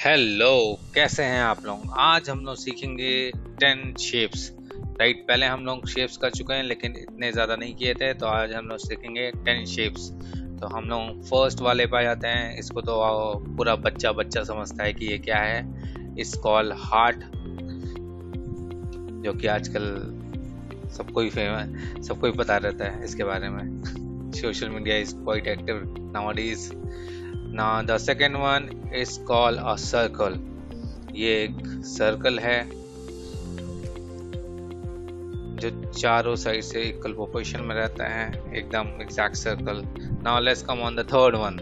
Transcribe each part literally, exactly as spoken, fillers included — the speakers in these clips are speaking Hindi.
हेलो, कैसे हैं आप लोग। आज हम लोग सीखेंगे टेन शेप्स। राइट, पहले हम लोग शेप्स कर चुके हैं लेकिन इतने ज़्यादा नहीं किए थे, तो आज हम लोग सीखेंगे टेन शेप्स। तो हम लोग फर्स्ट वाले पर जाते हैं। इसको तो पूरा बच्चा बच्चा समझता है कि ये क्या है। इस कॉल हार्ट, जो कि आजकल सबको ही फेमस सबको ही पता रहता है इसके बारे में। Social media is quite active nowadays. Now the second one is called a circle. ये एक सर्कल है जो चारों साइड से इक्वल प्रोपोर्शन में रहता है, एकदम exact circle. Now let's come on the third one.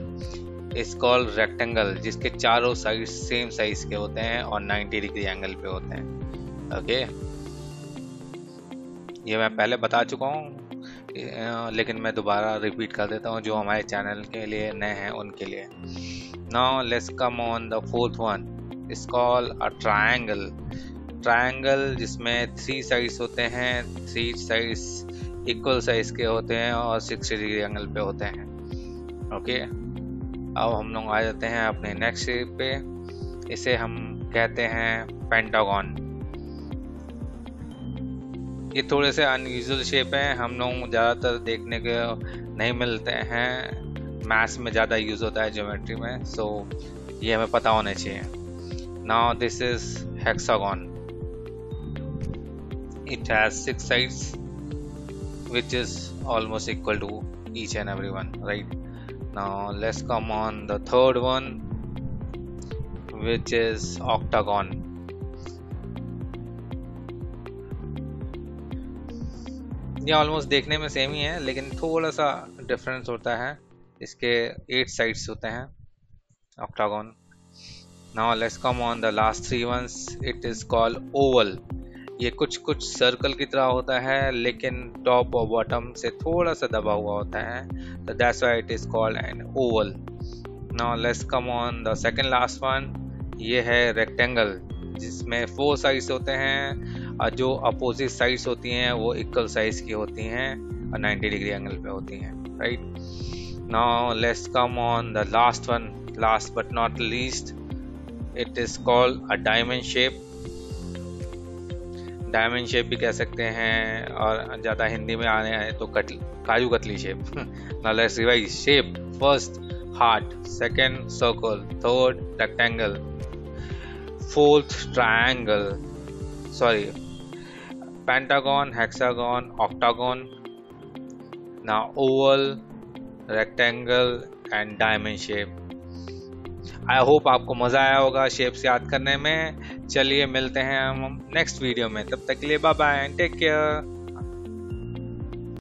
It's called rectangle, जिसके चारों साइड सेम साइज के होते हैं और नाइंटी डिग्री एंगल पे होते हैं। ओके, ये मैं पहले बता चुका हूँ लेकिन मैं दोबारा रिपीट कर देता हूँ जो हमारे चैनल के लिए नए हैं उनके लिए। Now let's come on the fourth one, it's called a triangle. Triangle जिसमें थ्री साइड्स होते हैं, थ्री साइड्स इक्वल साइज के होते हैं और सिक्सटी डिग्री एंगल पे होते हैं। ओके, अब हम लोग आ जाते हैं अपने नेक्स्ट शेप पे। इसे हम कहते हैं पेंटागॉन। ये थोड़े से अनयूजुअल शेप हैं, हम लोग ज़्यादातर देखने के नहीं मिलते हैं, मैथ्स में ज़्यादा यूज़ होता है, ज्योमेट्री में। सो so, ये हमें पता होने चाहिए। Now this is hexagon. It has six sides which is almost equal to each and every one. Right, now let's come on the third one which is octagon. ये ऑलमोस्ट देखने में सेम ही है लेकिन थोड़ा सा डिफरेंस होता है। इसके एट साइड्स होते हैं, octagon. Now let's come on the last three ones, it is called oval. ये कुछ कुछ सर्कल की तरह होता है लेकिन टॉप और बॉटम से थोड़ा सा दबा हुआ होता है, तो that's why it is called an oval. Now let's come on the second last one, ये है रेक्टेंगल जिसमें फोर साइड्स होते हैं और जो अपोजिट साइड्स होती हैं वो इक्वल साइज की होती हैं और नाइंटी डिग्री एंगल पे होती हैं। Right, now let's come on the last one, last but not least, it is called a diamond shape. Diamond shape भी कह सकते हैं और ज़्यादा हिंदी में आने आए तो katli, kaju katli shape. Now let's revise shape. First heart, second circle, third rectangle, fourth triangle, sorry pentagon, hexagon, octagon, ना oval, rectangle and diamond shape. I hope आपको मज़ा आया होगा शेप्स याद करने में। चलिए मिलते हैं हम नेक्स्ट वीडियो में, तब तक के लिए bye bye and take care.